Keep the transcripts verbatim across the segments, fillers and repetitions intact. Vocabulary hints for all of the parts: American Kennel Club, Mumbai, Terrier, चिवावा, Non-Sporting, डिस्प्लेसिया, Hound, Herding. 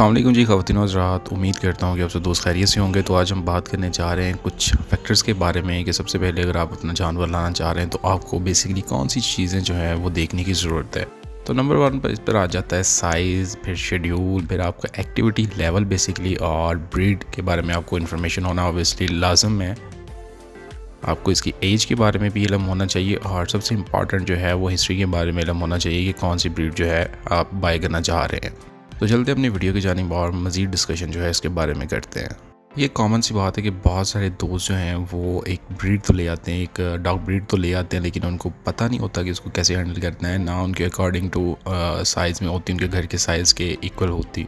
अस्सलाम वालेकुम जी ख़वातीन हज़रात, उम्मीद करता हूँ कि आपसे दोस्त खैरियत से होंगे। तो आज हम बात करने जा रहे हैं कुछ फैक्टर्स के बारे में कि सबसे पहले अगर आप अपना जानवर लाना चाह रहे हैं तो आपको बेसिकली कौन सी चीज़ें जो हैं वो देखने की ज़रूरत है। तो नंबर वन पर इस पर आ जाता है साइज़, फिर शेड्यूल, फिर आपका एक्टिविटी लेवल बेसिकली, और ब्रीड के बारे में आपको इन्फॉर्मेशन होना ऑब्वियसली लाजम है। आपको इसकी एज के बारे में भी इलम होना चाहिए, और सबसे इम्पॉर्टेंट जो है वो हिस्ट्री के बारे में इलम होना चाहिए कि कौन सी ब्रीड जो है आप बाय करना चाह रहे हैं। तो चलते हैं अपनी वीडियो की जानिब और मज़ीद डिस्कशन जो है इसके बारे में करते हैं। ये कॉमन सी बात है कि बहुत सारे दोस्त जो हैं वो एक ब्रीड तो ले आते हैं, एक डॉग ब्रीड तो ले आते हैं, लेकिन उनको पता नहीं होता कि उसको कैसे हैंडल करना है, ना उनके अकॉर्डिंग टू साइज़ में होती, उनके घर के साइज़ के इक्वल होती।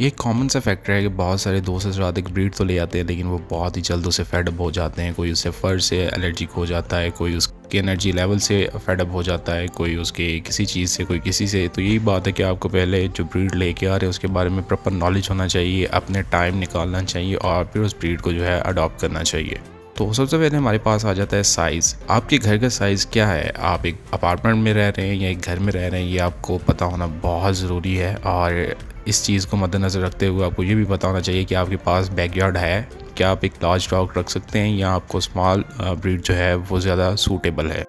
ये कॉमन सा फैक्टर है कि बहुत सारे दोस्त इस रात एक ब्रीड तो ले आते हैं, लेकिन वो बहुत ही जल्द उसे फेडअप हो जाते हैं। कोई उससे फर से एलर्जिक हो जाता है, कोई उसके एनर्जी लेवल से फेडअप हो जाता है, कोई उसके किसी चीज़ से, कोई किसी से। तो यही बात है कि आपको पहले जो ब्रीड लेके आ रहे हैं उसके बारे में प्रॉपर नॉलेज होना चाहिए, अपने टाइम निकालना चाहिए और फिर उस ब्रीड को जो है अडॉप्ट करना चाहिए। तो सबसे पहले हमारे पास आ जाता है साइज़। आपके घर का साइज़ क्या है? आप एक अपार्टमेंट में रह रहे हैं या एक घर में रह रहे हैं, ये आपको पता होना बहुत ज़रूरी है। और इस चीज़ को मद्देनज़र रखते हुए आपको ये भी पता होना चाहिए कि आपके पास बैकयार्ड है, क्या आप एक लार्ज डॉग रख सकते हैं या आपको स्मॉल ब्रीड जो है वो ज़्यादा सूटेबल है।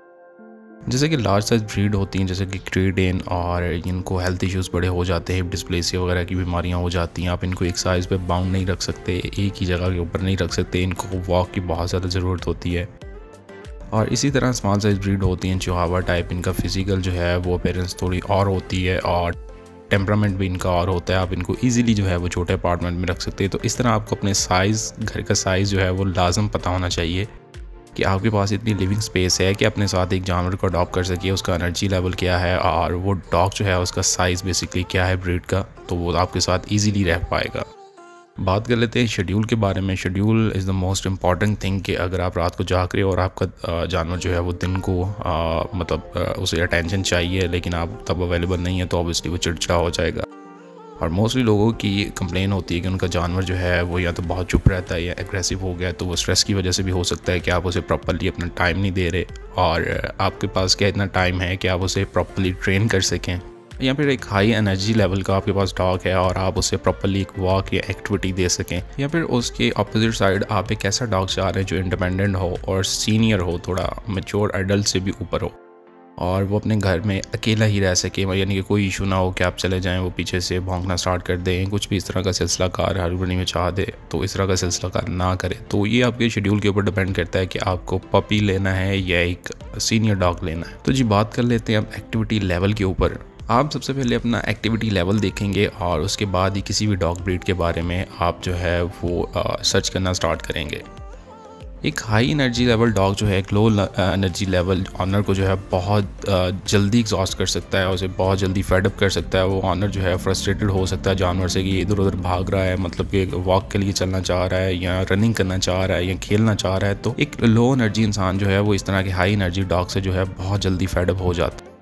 जैसे कि लार्ज साइज ब्रीड होती हैं जैसे कि ग्रेडियन, और इनको हेल्थ इश्यूज़ बड़े हो जाते हैं, डिस्प्लेसिया वगैरह की बीमारियां हो जाती हैं। आप इनको एक साइज़ पे बाउंड नहीं रख सकते, एक ही जगह के ऊपर नहीं रख सकते, इनको वॉक की बहुत ज़्यादा ज़रूरत होती है। और इसी तरह स्मॉल साइज़ ब्रीड होती हैं चिवावा टाइप, इनका फ़िज़िकल जो है वो अपीयरेंस थोड़ी और होती है और टेम्परामेंट भी इनका और होता है। आप इनको इजीली जो है वो छोटे अपार्टमेंट में रख सकते हैं। तो इस तरह आपको अपने साइज़, घर का साइज़ जो है वो लाजम पता होना चाहिए कि आपके पास इतनी लिविंग स्पेस है कि अपने साथ एक जानवर को अडॉप्ट कर सकिए, उसका एनर्जी लेवल क्या है और वो डॉग जो है उसका साइज़ बेसिकली क्या है ब्रीड का, तो वो आपके साथ इजीली रह पाएगा। बात कर लेते हैं शेड्यूल के बारे में। Schedule is the most important thing कि अगर आप रात को जाग रहे हो और आपका जानवर जो है वो दिन को आ, मतलब आ, उसे अटेंशन चाहिए लेकिन आप तब अवेलेबल नहीं है, तो ऑब्वियसली वो चिड़चिड़ा हो जाएगा। और मोस्टली लोगों की कंप्लेन होती है कि उनका जानवर जो है वो या तो बहुत चुप रहता है या एग्रेसिव हो गया, तो वो स्ट्रेस की वजह से भी हो सकता है कि आप उसे प्रॉपर्ली अपना टाइम नहीं दे रहे, और आपके पास क्या इतना टाइम है कि आप उसे प्रॉपर्ली ट्रेन कर सकें। या फिर एक हाई एनर्जी लेवल का आपके पास डॉग है और आप उसे प्रॉपर्ली एक वॉक या एक्टिविटी दे सकें। या फिर उसके अपोजिट साइड आप एक ऐसा डॉग चाह रहे हैं जो इंडिपेंडेंट हो और सीनियर हो, थोड़ा मैच्योर एडल्ट से भी ऊपर हो, और वो अपने घर में अकेला ही रह सके, यानी कि कोई इशू ना हो कि आप चले जाएं, वो पीछे से भौंकना स्टार्ट कर दें, कुछ भी इस तरह का सिलसिला कार हर बनी में चाह दे, तो इस तरह का सिलसिला कार ना करे। तो ये आपके शेड्यूल के ऊपर डिपेंड करता है कि आपको पपी लेना है या एक सीनियर डॉग लेना है। तो जी बात कर लेते हैं अब एक्टिविटी लेवल के ऊपर। आप सबसे पहले अपना एक्टिविटी लेवल देखेंगे और उसके बाद ही किसी भी डॉग ब्रीड के बारे में आप जो है वो सर्च करना स्टार्ट करेंगे। एक हाई एनर्जी लेवल डॉग जो है एक लो एनर्जी लेवल ऑनर को जो है बहुत जल्दी एग्जॉस्ट कर सकता है, उसे बहुत जल्दी फेडअप कर सकता है। वो ऑनर जो है फ्रस्ट्रेटेड हो सकता है जानवर से कि इधर उधर भाग रहा है, मतलब कि वॉक के लिए चलना चाह रहा है या रनिंग करना चाह रहा है या खेलना चाह रहा है। तो एक लो एनर्जी इंसान जो है वो इस तरह के हाई एनर्जी डॉग से जो है बहुत जल्दी फेडअप हो जाता है।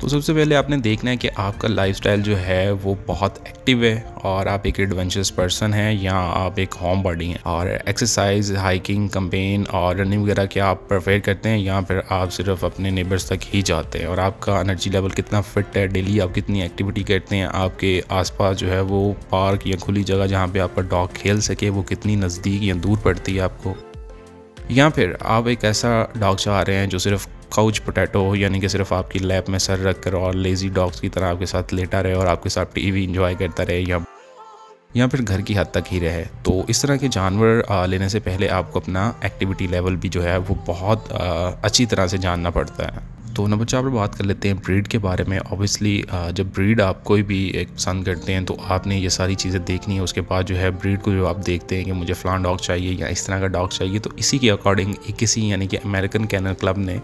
तो सबसे पहले आपने देखना है कि आपका लाइफस्टाइल जो है वो बहुत एक्टिव है और आप एक एडवेंचरस पर्सन हैं या आप एक होम बॉडी हैं, और एक्सरसाइज, हाइकिंग, कैंपेन और रनिंग वगैरह क्या आप प्रेफर करते हैं या फिर आप सिर्फ अपने नेबर्स तक ही जाते हैं, और आपका एनर्जी लेवल कितना फिट है, डेली आप कितनी एक्टिविटी करते हैं, आपके आसपास जो है वो पार्क या खुली जगह जहाँ पर आपका डॉग खेल सके वो कितनी नज़दीक या दूर पड़ती है आपको, या फिर आप एक ऐसा डॉग चाह रहे हैं जो सिर्फ काउच पोटैटो हो, यानी कि सिर्फ आपकी लैप में सर रख कर और लेज़ी डॉग्स की तरह आपके साथ लेटा रहे और आपके साथ टीवी एंजॉय करता रहे या या फिर घर की हद तक ही रहे। तो इस तरह के जानवर लेने से पहले आपको अपना एक्टिविटी लेवल भी जो है वो बहुत अच्छी तरह से जानना पड़ता है। तो नंबर चार पर बात कर लेते हैं ब्रीड के बारे में। ऑब्वियसली जब ब्रीड आप कोई भी एक पसंद करते हैं तो आपने ये सारी चीज़ें देखनी है। उसके बाद जो है ब्रीड को जो आप देखते हैं कि मुझे फ़लां डॉग चाहिए या इस तरह का डॉग चाहिए, तो इसी के अकॉर्डिंग किसी यानी कि अमेरिकन कैनल क्लब ने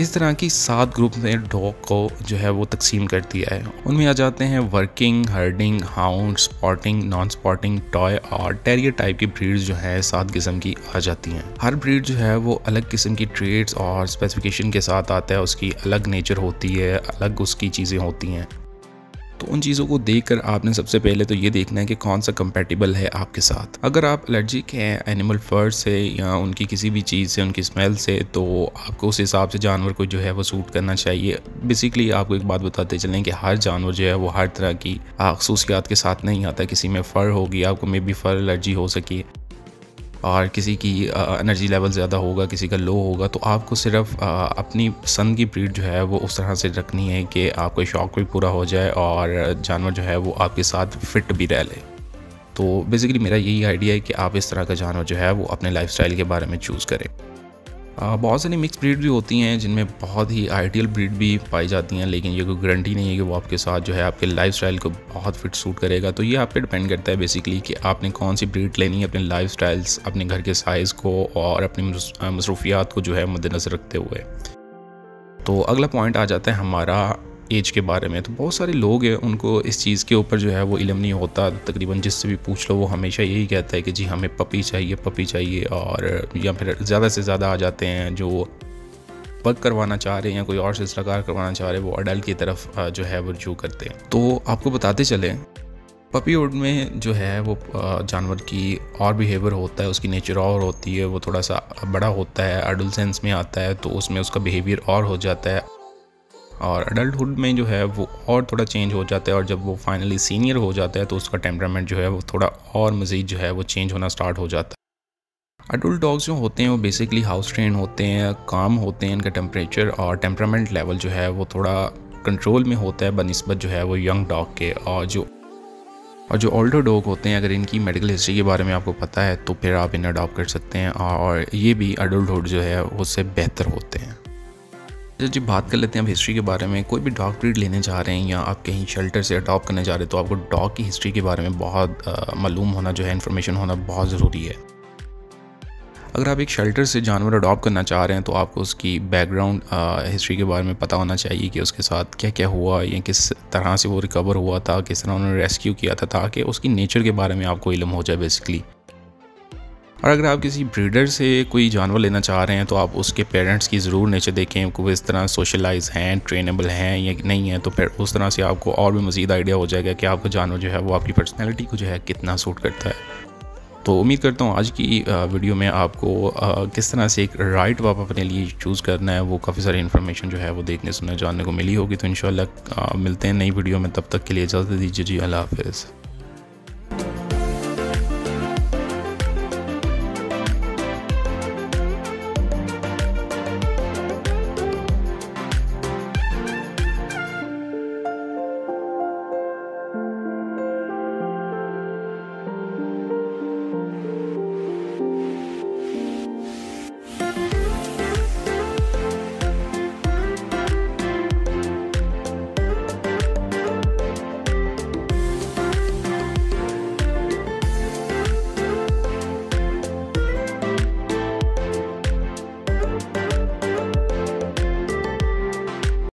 इस तरह की सात ग्रुप में डॉग को जो है वो तकसीम कर दिया है। उनमें आ जाते हैं working, herding, hound, sporting, non sporting, toy और टेरियर टाइप की ब्रीड्स जो है सात किस्म की आ जाती हैं। हर ब्रीड जो है वो अलग किस्म की ट्रेड्स और स्पेसिफिकेशन के साथ आता है, उसकी अलग नेचर होती है, अलग उसकी चीज़ें होती हैं। तो उन चीज़ों को देखकर आपने सबसे पहले तो ये देखना है कि कौन सा कंपेटेबल है आपके साथ। अगर आप एलर्जिक हैं एनिमल फर से या उनकी किसी भी चीज़ से, उनकी स्मेल से, तो आपको उस हिसाब से जानवर को जो है वो सूट करना चाहिए। बेसिकली आपको एक बात बताते चलें कि हर जानवर जो है वो हर तरह की खसूसियात के साथ नहीं आता। किसी में फ़र होगी, आपको मे बी फ़र एलर्जी हो सकी, और किसी की एनर्जी लेवल ज़्यादा होगा, किसी का लो होगा। तो आपको सिर्फ आ, अपनी पसंद की ब्रीड जो है वो उस तरह से रखनी है कि आपका शौक़ भी पूरा हो जाए और जानवर जो है वो आपके साथ फिट भी रह ले। तो बेसिकली मेरा यही आइडिया है कि आप इस तरह का जानवर जो है वो अपने लाइफस्टाइल के बारे में चूज़ करें। बहुत सारी मिक्स ब्रीड भी होती हैं जिनमें बहुत ही आइडियल ब्रीड भी पाई जाती हैं, लेकिन ये कोई गारंटी नहीं है कि वो आपके साथ जो है आपके लाइफस्टाइल को बहुत फिट सूट करेगा। तो ये आप पे डिपेंड करता है बेसिकली कि आपने कौन सी ब्रीड लेनी है, अपने लाइफस्टाइल्स, अपने घर के साइज़ को और अपनी मसरूफियात को जो है मद्देनज़र रखते हुए। तो अगला पॉइंट आ जाता है हमारा एज के बारे में। तो बहुत सारे लोग हैं उनको इस चीज़ के ऊपर जो है वो इल्म नहीं होता। तकरीबन जिससे भी पूछ लो वो हमेशा यही कहता है कि जी हमें पपी चाहिए पपी चाहिए, और या फिर ज़्यादा से ज़्यादा आ जाते हैं जो पग करवाना चाह रहे हैं या कोई और सिलसिला कार करवाना चाह रहे हैं, वो अडल्ट की तरफ जो है वो रुजू करते हैं। तो आपको बताते चलें पपीहुड में जो है वो जानवर की और बिहेवियर होता है, उसकी नेचर और होती है, वो थोड़ा सा बड़ा होता है, एडोलसेंस में आता है तो उसमें उसका बिहेवियर और हो जाता है, और अडल्टहुड में जो है वो और थोड़ा चेंज हो जाता है, और जब वो फाइनली सीनियर हो जाता है तो उसका टेम्परामेंट जो है वो थोड़ा और मज़ीद जो है वो चेंज होना स्टार्ट हो जाता है। अडल्ट डॉग्स जो होते हैं वो बेसिकली हाउस ट्रेन होते हैं, काम होते हैं, इनका टेम्परेचर और टेम्परामेंट लेवल जो है वो थोड़ा कंट्रोल में होता है बनिस्बत जो है वो यंग डॉग के। और जो और जो ओल्डर डॉग होते हैं, अगर इनकी मेडिकल हिस्ट्री के बारे में आपको पता है तो फिर आप इन्हें अडॉप्ट कर सकते हैं, और ये भी अडल्टहुड जो है उससे बेहतर होते हैं। जी बात कर लेते हैं अब हिस्ट्री के बारे में। कोई भी डॉग ब्रीड लेने जा रहे हैं या आप कहीं शेल्टर से अडॉप्ट करने जा रहे हैं तो आपको डॉग की हिस्ट्री के बारे में बहुत मालूम होना जो है, इन्फॉर्मेशन होना बहुत ज़रूरी है। अगर आप एक शेल्टर से जानवर अडॉप्ट करना चाह रहे हैं तो आपको उसकी बैकग्राउंड हिस्ट्री के बारे में पता होना चाहिए कि उसके साथ क्या क्या हुआ या किस तरह से वो रिकवर हुआ था, किस तरह उन्होंने रेस्क्यू किया था, ताकि उसकी नेचर के बारे में आपको इल्म हो जाए बेसिकली। और अगर आप किसी ब्रीडर से कोई जानवर लेना चाह रहे हैं तो आप उसके पेरेंट्स की ज़रूर नेचर देखें कि वो इस तरह सोशलाइज हैं, ट्रेनेबल हैं या नहीं है, तो फिर उस तरह से आपको और भी मज़ीद आइडिया हो जाएगा कि आपका जानवर जो है वो आपकी पर्सनैलिटी को जो है कितना सूट करता है। तो उम्मीद करता हूँ आज की वीडियो में आपको किस तरह से एक राइट वाप अपने लिए चूज़ करना है वो काफ़ी सारी इन्फॉर्मेशन जो है वो देखने सुनने जानने को मिली होगी। तो इंशाल्लाह मिलते हैं नई वीडियो में, तब तक के लिए इजाज़त दीजिए जी, अल्लाह हाफ़िज़।